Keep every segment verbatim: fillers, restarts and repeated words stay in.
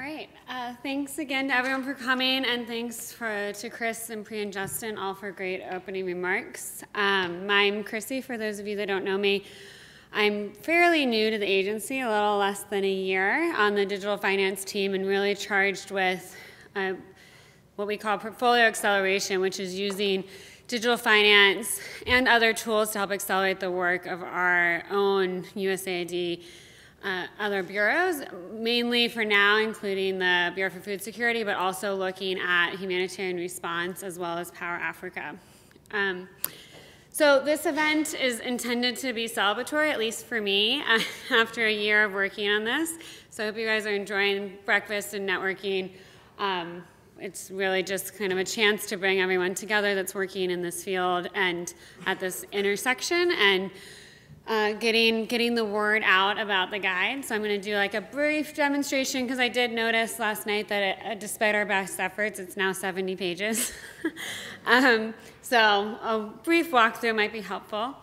All right. Uh, thanks again to everyone for coming, and thanks for, to Chris and Priya and Justin, all for great opening remarks. Um, I'm Chrissy. For those of you that don't know me, I'm fairly new to the agency, a little less than a year, on the digital finance team, and really charged with uh, what we call portfolio acceleration, which is using digital finance and other tools to help accelerate the work of our own U S A I D uh, other bureaus, mainly for now including the Bureau for Food Security, but also looking at humanitarian response as well as Power Africa. Um, so this event is intended to be celebratory, at least for me, uh, after a year of working on this. So I hope you guys are enjoying breakfast and networking. Um, It's really just kind of a chance to bring everyone together that's working in this field and at this intersection, and uh, getting getting the word out about the guide. So I'm going to do like a brief demonstration, because I did notice last night that it, uh, despite our best efforts, it's now seventy pages. um, so a brief walkthrough might be helpful.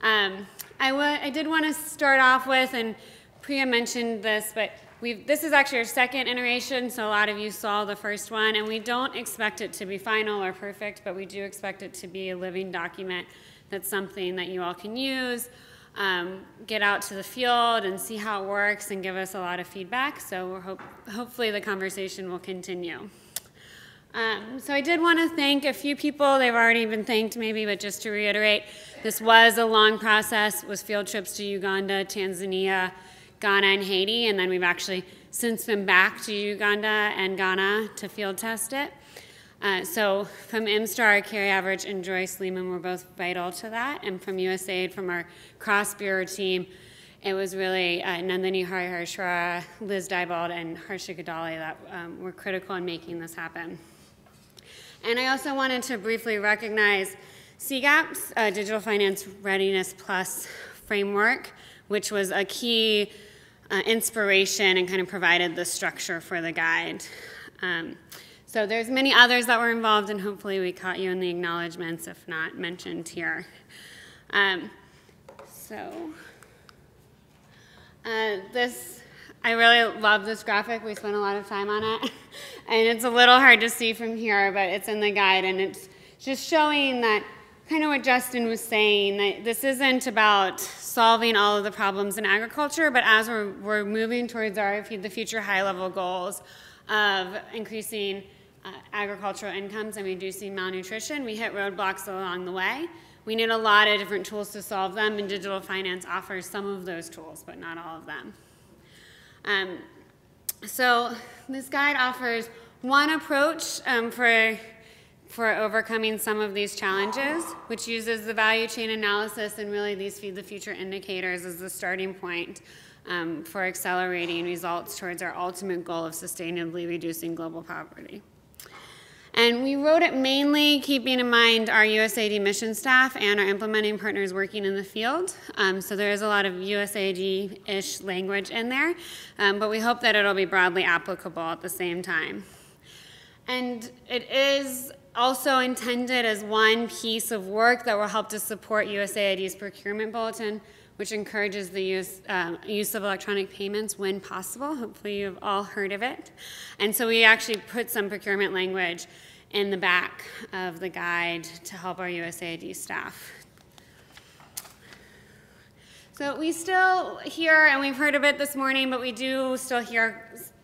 Um, I, w I did want to start off with, and Priya mentioned this, but We've, this is actually our second iteration, so a lot of you saw the first one, and we don't expect it to be final or perfect, but we do expect it to be a living document that's something that you all can use, um, get out to the field and see how it works, and give us a lot of feedback, so we're hope, hopefully the conversation will continue. Um, so I did want to thank a few people. They've already been thanked maybe, but just to reiterate, this was a long process. It was field trips to Uganda, Tanzania, Ghana, and Haiti, and then we've actually since been back to Uganda and Ghana to field test it. Uh, so from M STAR, Carrie Average and Joyce Lehman were both vital to that, and from U S A I D, from our cross-bureau team, it was really uh, Nandini Hariharan, Liz Diebold, and Harshika Dali that um, were critical in making this happen. And I also wanted to briefly recognize C GAP's uh, Digital Finance Readiness Plus framework, which was a key Uh, inspiration and kind of provided the structure for the guide. Um, so there's many others that were involved, and hopefully we caught you in the acknowledgments, if not mentioned here. Um, so uh, this, I really love this graphic. We spent a lot of time on it, and it's a little hard to see from here, but it's in the guide, and it's just showing that kind of what Justin was saying, that this isn't about solving all of the problems in agriculture, but as we're, we're moving towards our Feed the Future high-level goals of increasing uh, agricultural incomes and reducing malnutrition, we hit roadblocks along the way. We need a lot of different tools to solve them, and digital finance offers some of those tools, but not all of them. Um, so this guide offers one approach um, for for overcoming some of these challenges, which uses the value chain analysis and really these Feed the Future indicators as the starting point um, for accelerating results towards our ultimate goal of sustainably reducing global poverty. And we wrote it mainly keeping in mind our U S A I D mission staff and our implementing partners working in the field. Um, so there is a lot of U S A I D-ish language in there, um, but we hope that it'll be broadly applicable at the same time. And it is also intended as one piece of work that will help to support U S A I D's procurement bulletin, which encourages the use, um, use of electronic payments when possible. Hopefully you've all heard of it. And so we actually put some procurement language in the back of the guide to help our U S A I D staff. So we still hear, and we've heard of it this morning, but we do still hear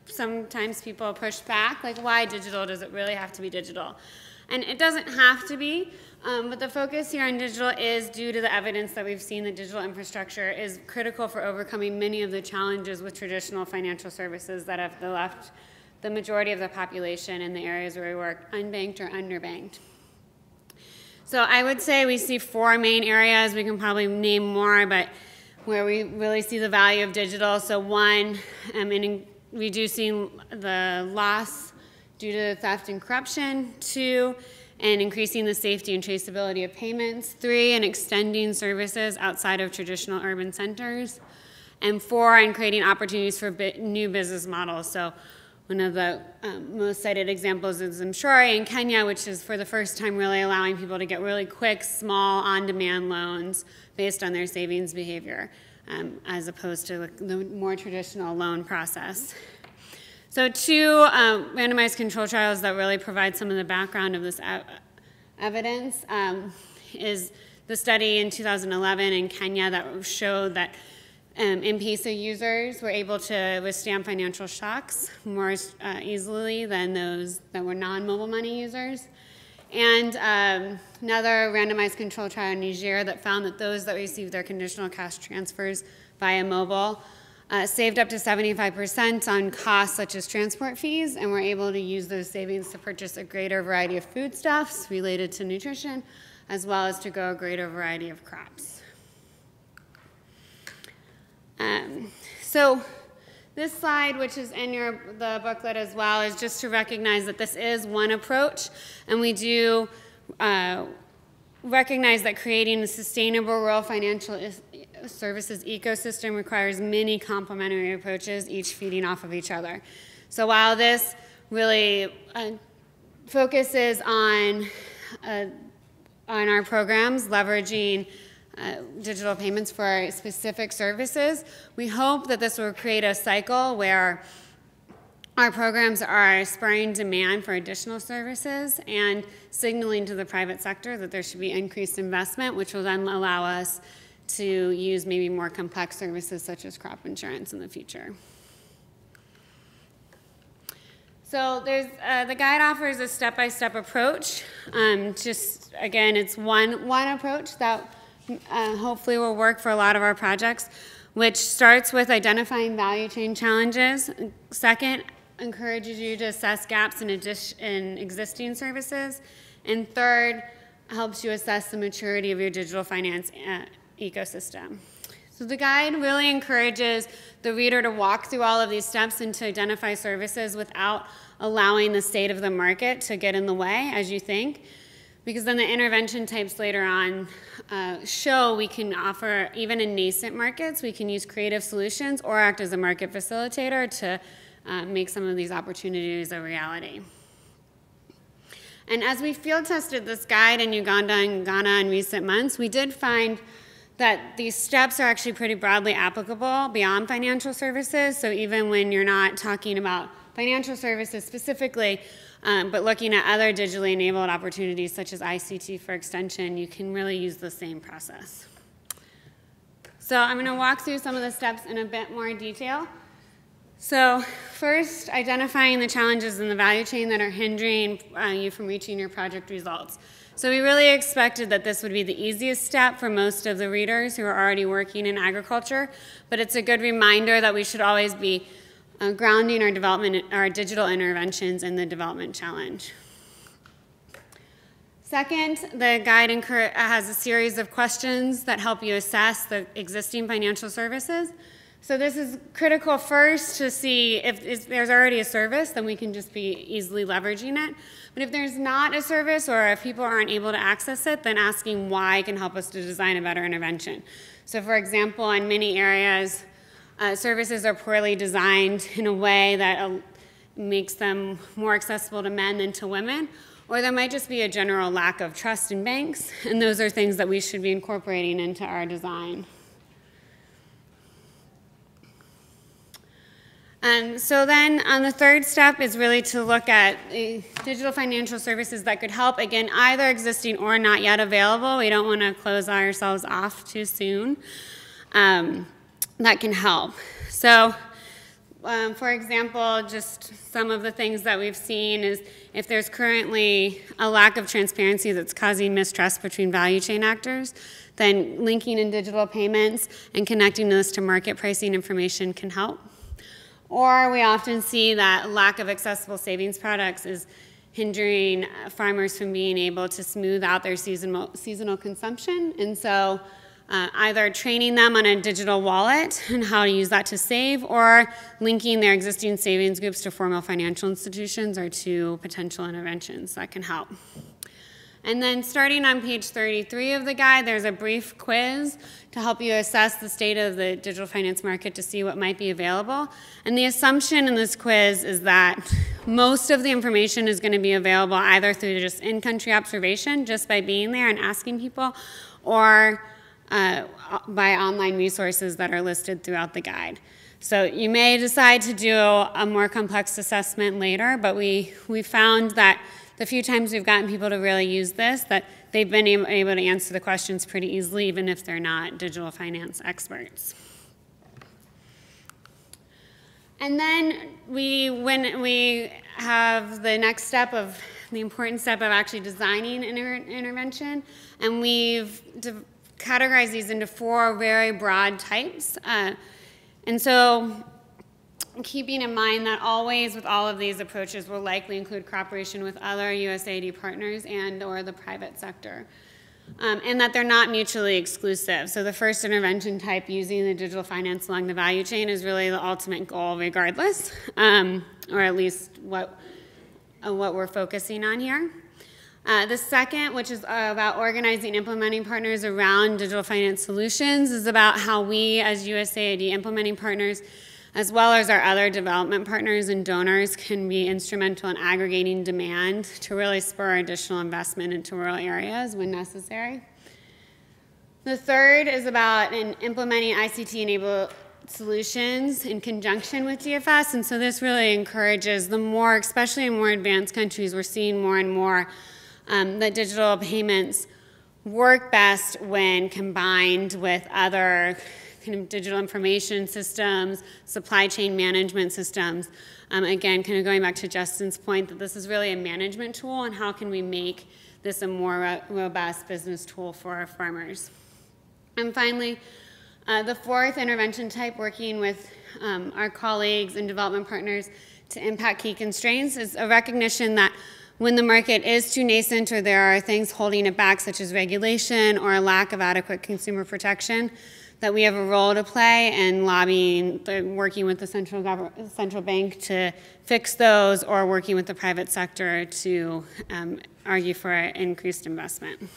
sometimes people push back, like, why digital? Does it really have to be digital? And it doesn't have to be, um, but the focus here on digital is due to the evidence that we've seen that digital infrastructure is critical for overcoming many of the challenges with traditional financial services that have left the majority of the population in the areas where we work unbanked or underbanked. So I would say we see four main areas. We can probably name more, but where we really see the value of digital. So one, um, in reducing the loss due to theft and corruption. Two, and increasing the safety and traceability of payments. Three, and extending services outside of traditional urban centers. And four, and creating opportunities for new business models. So one of the um, most cited examples is M-Shwari in Kenya, which is for the first time really allowing people to get really quick, small, on-demand loans based on their savings behavior, um, as opposed to the more traditional loan process. So two um, randomized control trials that really provide some of the background of this ev evidence um, is the study in two thousand eleven in Kenya that showed that um, M-PESA users were able to withstand financial shocks more uh, easily than those that were non-mobile money users. And um, another randomized control trial in Niger that found that those that received their conditional cash transfers via mobile uh, saved up to seventy-five percent on costs such as transport fees, and were able to use those savings to purchase a greater variety of foodstuffs related to nutrition, as well as to grow a greater variety of crops. Um, so this slide, which is in your, the booklet as well, is just to recognize that this is one approach, and we do uh, recognize that creating a sustainable rural financial services ecosystem requires many complementary approaches, each feeding off of each other. So while this really uh, focuses on uh, on our programs, leveraging uh, digital payments for our specific services, we hope that this will create a cycle where our programs are spurring demand for additional services and signaling to the private sector that there should be increased investment, which will then allow us to use maybe more complex services such as crop insurance in the future. So there's, uh, the guide offers a step-by-step approach. Um, just, again, it's one, one approach that uh, hopefully will work for a lot of our projects, which starts with identifying value chain challenges. Second, encourages you to assess gaps in, in existing services. And third, helps you assess the maturity of your digital finance uh, ecosystem. So the guide really encourages the reader to walk through all of these steps and to identify services without allowing the state of the market to get in the way, as you think, because then the intervention types later on uh, show we can offer, even in nascent markets, we can use creative solutions or act as a market facilitator to uh, make some of these opportunities a reality. And as we field tested this guide in Uganda and Ghana in recent months, we did find that these steps are actually pretty broadly applicable beyond financial services. So even when you're not talking about financial services specifically, um, but looking at other digitally enabled opportunities such as I C T for extension, you can really use the same process. So I'm going to walk through some of the steps in a bit more detail. So first, identifying the challenges in the value chain that are hindering uh, you from reaching your project results. So we really expected that this would be the easiest step for most of the readers who are already working in agriculture, but it's a good reminder that we should always be uh, grounding our development, our digital interventions in the development challenge. Second, the guide has a series of questions that help you assess the existing financial services. So this is critical first to see if, if there's already a service, then we can just be easily leveraging it. But if there's not a service or if people aren't able to access it, then asking why can help us to design a better intervention. So for example, in many areas, uh, services are poorly designed in a way that uh, makes them more accessible to men than to women, or there might just be a general lack of trust in banks, and those are things that we should be incorporating into our design. Um, so then on the third step is really to look at uh, digital financial services that could help, again, either existing or not yet available. We don't want to close ourselves off too soon. Um, that can help. So um, for example, just some of the things that we've seen is if there's currently a lack of transparency that's causing mistrust between value chain actors, then linking in digital payments and connecting this to market pricing information can help. Or we often see that lack of accessible savings products is hindering farmers from being able to smooth out their seasonal, seasonal consumption. And so uh, either training them on a digital wallet and how to use that to save, or linking their existing savings groups to formal financial institutions or to potential interventions that can help. And then starting on page thirty-three of the guide, there's a brief quiz to help you assess the state of the digital finance market to see what might be available. And the assumption in this quiz is that most of the information is going to be available either through just in-country observation, just by being there and asking people, or uh, by online resources that are listed throughout the guide. So you may decide to do a more complex assessment later, but we, we found that the few times we've gotten people to really use this, that they've been able to answer the questions pretty easily, even if they're not digital finance experts. And then we, when we have the next step of, the important step of actually designing an inter intervention, and we've categorized these into four very broad types. Uh, and so keeping in mind that always with all of these approaches will likely include cooperation with other U S A I D partners and or the private sector, um, and that they're not mutually exclusive. So the first intervention type, using the digital finance along the value chain, is really the ultimate goal regardless, um, or at least what, uh, what we're focusing on here. Uh, the second, which is about organizing and implementing partners around digital finance solutions, is about how we as U S A I D implementing partners, as well as our other development partners and donors, can be instrumental in aggregating demand to really spur additional investment into rural areas when necessary. The third is about in implementing I C T-enabled solutions in conjunction with D F S, and so this really encourages the more, especially in more advanced countries, we're seeing more and more um, that digital payments work best when combined with other kind of digital information systems, supply chain management systems. Um, again, kind of going back to Justin's point that this is really a management tool, and how can we make this a more ro robust business tool for our farmers. And finally, uh, the fourth intervention type, working with um, our colleagues and development partners to impact key constraints, is a recognition that when the market is too nascent or there are things holding it back, such as regulation or a lack of adequate consumer protection, that we have a role to play in lobbying, working with the central, government, central bank to fix those, or working with the private sector to um, argue for increased investment.